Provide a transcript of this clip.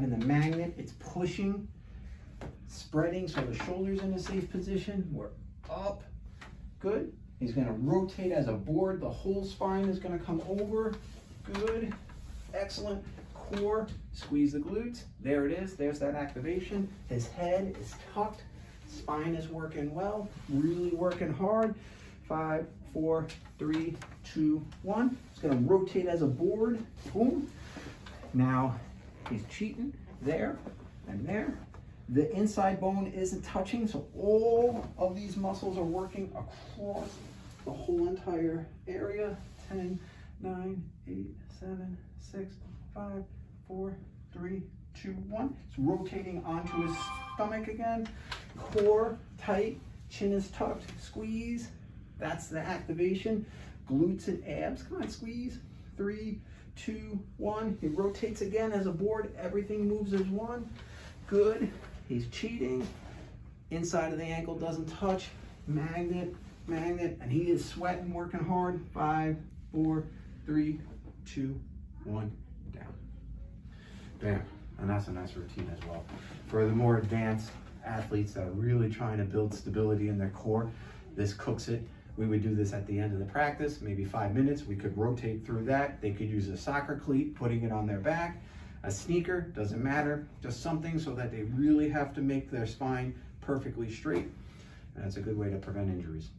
having the magnet, it's pushing, spreading, so the shoulder's in a safe position. We're up, good. He's gonna rotate as a board. The whole spine is gonna come over, good, excellent. Core, squeeze the glutes. There it is, there's that activation. His head is tucked, spine is working well, really working hard. 5, 4, 3, 2, 1. It's gonna rotate as a board, boom. Now, he's cheating there and there. The inside bone isn't touching, so all of these muscles are working across the whole entire area. 10, 9, 8, 7, 6, 5, 4, 3, 2, 1. It's rotating onto his stomach again. Core tight, chin is tucked, squeeze. That's the activation. Glutes and abs, come on, squeeze. 3, 2, 1. He rotates again as a board. Everything moves as one. Good. He's cheating. Inside of the ankle doesn't touch. Magnet, magnet, and he is sweating, working hard. 5, 4, 3, 2, 1. Down. Bam. And that's a nice routine as well. For the more advanced athletes that are really trying to build stability in their core, this cooks it. We would do this at the end of the practice, maybe 5 minutes. We could rotate through that. They could use a soccer cleat, putting it on their back, a sneaker, doesn't matter, just something so that they really have to make their spine perfectly straight. And that's a good way to prevent injuries.